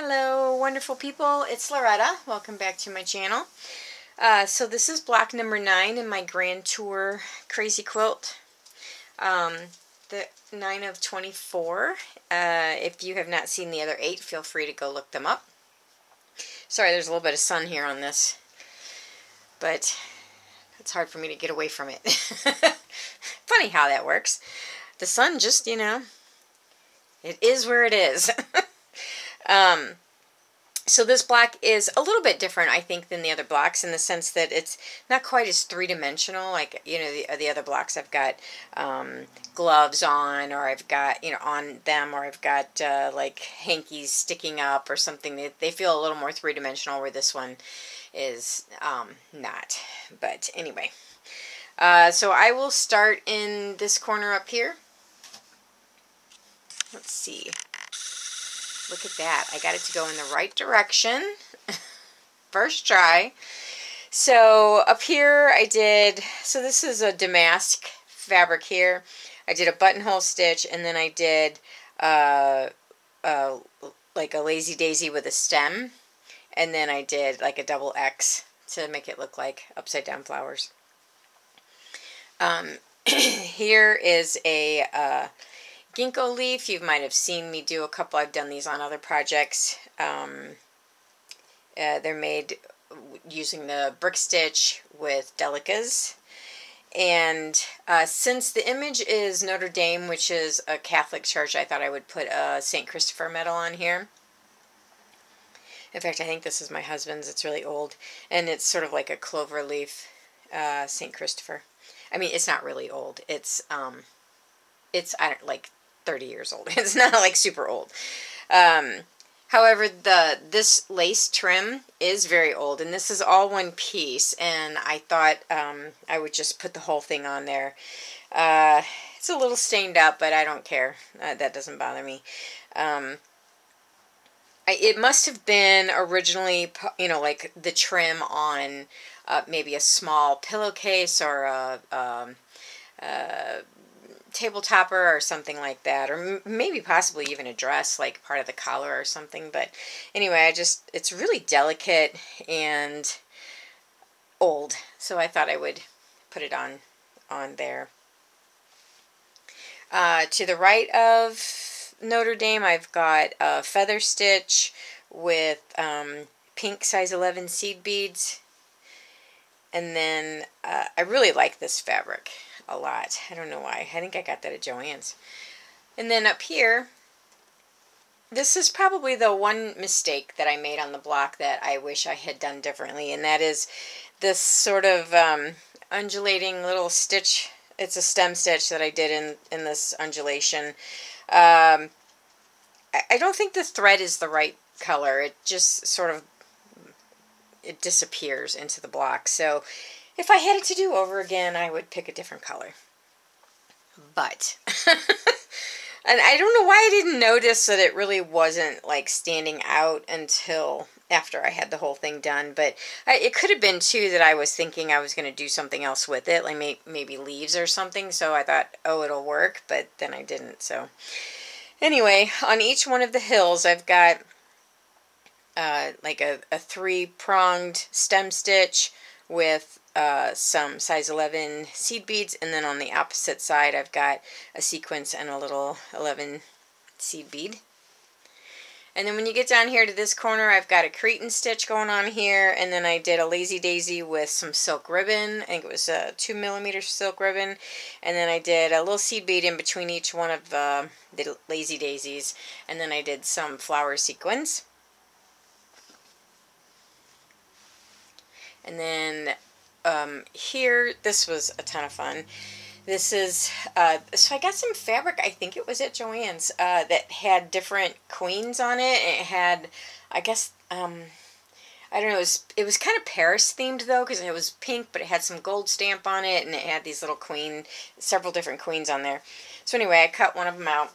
Hello wonderful people, it's Loretta. Welcome back to my channel. So this is block number 9 in my Grand Tour Crazy Quilt, the 9 of 24. If you have not seen the other 8, feel free to go look them up. Sorry, there's a little bit of sun here on this, but it's hard for me to get away from it. Funny how that works. The sun just, you know, it is where it is. So this block is a little bit different, I think, than the other blocks in the sense that it's not quite as three-dimensional. Like, you know, the other blocks I've got gloves on, or I've got, you know, on them, or I've got like hankies sticking up or something. They feel a little more three-dimensional, where this one is not. But anyway, so I will start in this corner up here. Let's see. Look at that. I got it to go in the right direction. First try. So up here I did, so this is a damask fabric here. I did a buttonhole stitch, and then I did like a lazy daisy with a stem. And then I did like a double X to make it look like upside down flowers. Here is a ginkgo leaf. You might have seen me do a couple. I've done these on other projects. They're made using the brick stitch with Delicas. And since the image is Notre Dame, which is a Catholic church, I thought I would put a St. Christopher medal on here. In fact, I think this is my husband's. It's really old. And it's sort of like a clover leaf St. Christopher. I mean, it's not really old. It's I don't like 30 years old. It's not like super old. However, this lace trim is very old, and this is all one piece, and I thought I would just put the whole thing on there. It's a little stained up, but I don't care. That doesn't bother me. It must have been originally, you know, like the trim on maybe a small pillowcase or a table topper or something like that, or maybe possibly even a dress, like part of the collar or something. But anyway, it's really delicate and old, so I thought I would put it on there. To the right of Notre Dame, I've got a feather stitch with pink size 11 seed beads, and then I really like this fabric a lot. I don't know why. I think I got that at Joann's. And then up here, this is probably the one mistake that I made on the block that I wish I had done differently, and that is this sort of undulating little stitch. It's a stem stitch that I did in this undulation. I don't think the thread is the right color. It just sort of, it disappears into the block. So if I had it to do over again, I would pick a different color. But, and I don't know why I didn't notice that it really wasn't like standing out until after I had the whole thing done. But it could have been too that I was thinking I was going to do something else with it, like maybe leaves or something. So I thought, oh, it'll work, but then I didn't. So anyway, on each one of the hills, I've got like a 3-pronged stem stitch with some size 11 seed beads, and then on the opposite side I've got a sequence and a little 11 seed bead. And then when you get down here to this corner, I've got a Cretan stitch going on here, and then I did a lazy daisy with some silk ribbon. I think it was a 2mm silk ribbon, and then I did a little seed bead in between each one of the lazy daisies, and then I did some flower sequins. And then here, this was a ton of fun. This is, so I got some fabric, I think it was at Joann's, that had different queens on it. And it had, I guess, I don't know, it was kind of Paris themed though, because it was pink, but it had some gold stamp on it, and it had these little several different queens on there. So anyway, I cut one of them out,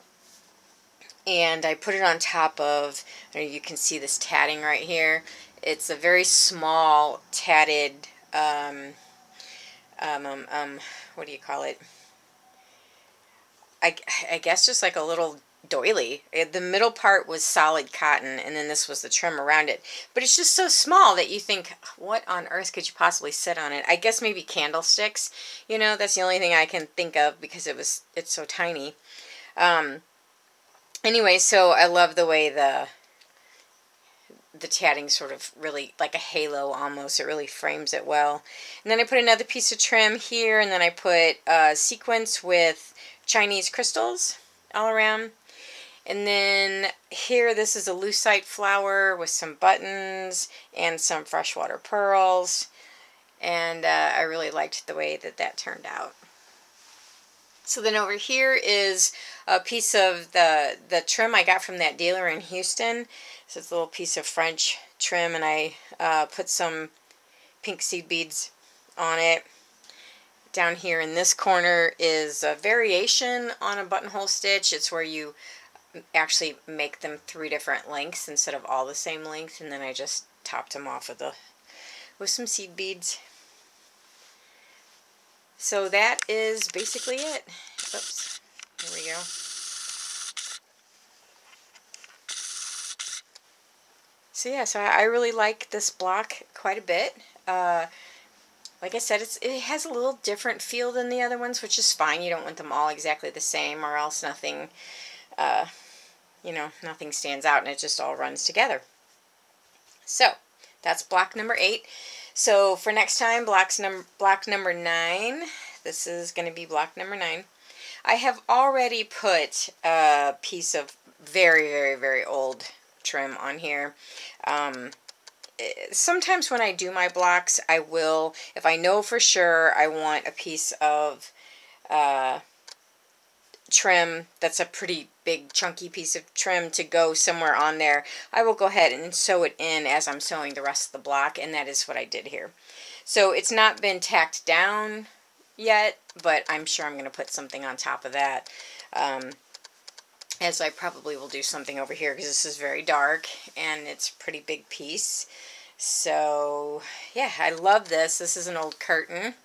and I put it on top of, I don't know, you can see this tatting right here. It's a very small tatted, what do you call it? I guess just like a little doily. The middle part was solid cotton, and then this was the trim around it. But it's just so small that you think, what on earth could you possibly sit on it? I guess maybe candlesticks. You know, that's the only thing I can think of because it's so tiny. Anyway, so I love the way the tatting sort of really like a halo almost. It really frames it well. And then I put another piece of trim here, and then I put sequins with Chinese crystals all around. And then here, this is a lucite flower with some buttons and some freshwater pearls. And I really liked the way that that turned out. So then over here is a piece of the trim I got from that dealer in Houston. So it's a little piece of French trim, and I put some pink seed beads on it. Down here in this corner is a variation on a buttonhole stitch. It's where you actually make them three different lengths instead of all the same length, and then I just topped them off with some seed beads. So that is basically it. Oops, here we go. So yeah, so I really like this block quite a bit. Like I said, it has a little different feel than the other ones, which is fine. You don't want them all exactly the same, or else nothing, you know, nothing stands out and it just all runs together. So that's block number 8. So for next time, block number 9, this is going to be block number 9. I have already put a piece of very, very, very old trim on here. Sometimes when I do my blocks, I will, if I know for sure I want a piece of trim that's a pretty big chunky piece of trim to go somewhere on there, I will go ahead and sew it in as I'm sewing the rest of the block, and that is what I did here. So it's not been tacked down yet, but I'm sure I'm going to put something on top of that, as I probably will do something over here because this is very dark and it's a pretty big piece. So yeah, I love this. This is an old curtain.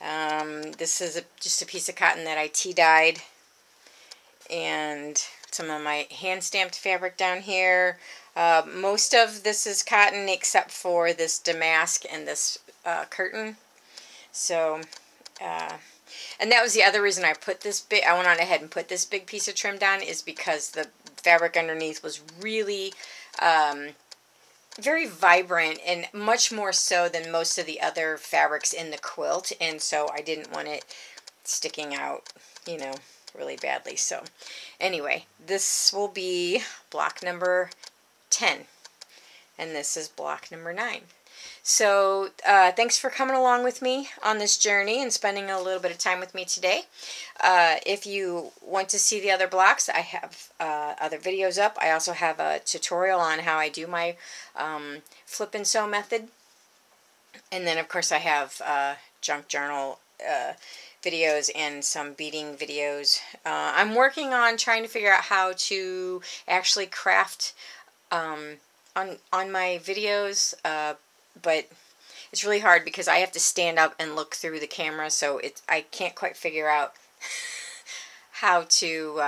This is just a piece of cotton that I tea dyed, and some of my hand stamped fabric down here. Most of this is cotton except for this damask and this curtain. So and that was the other reason I put this big, I went on ahead and put this big piece of trim down, is because the fabric underneath was really very vibrant, and much more so than most of the other fabrics in the quilt, and so I didn't want it sticking out, you know, really badly. So anyway, this will be block number 10, and this is block number 9. So thanks for coming along with me on this journey and spending a little bit of time with me today. If you want to see the other blocks, I have other videos up. I also have a tutorial on how I do my flip and sew method. And then, of course, I have junk journal videos and some beading videos. I'm working on trying to figure out how to actually craft on my videos, but it's really hard because I have to stand up and look through the camera, so I can't quite figure out how to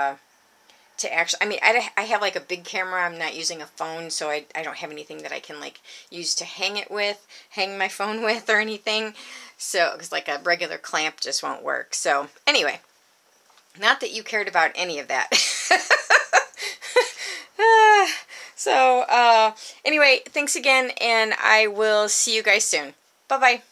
actually, I mean, I have like a big camera. I'm not using a phone, so I don't have anything that I can like use to hang my phone with or anything, so it's like a regular clamp just won't work. So anyway, not that you cared about any of that. So anyway, thanks again, and I will see you guys soon. Bye-bye.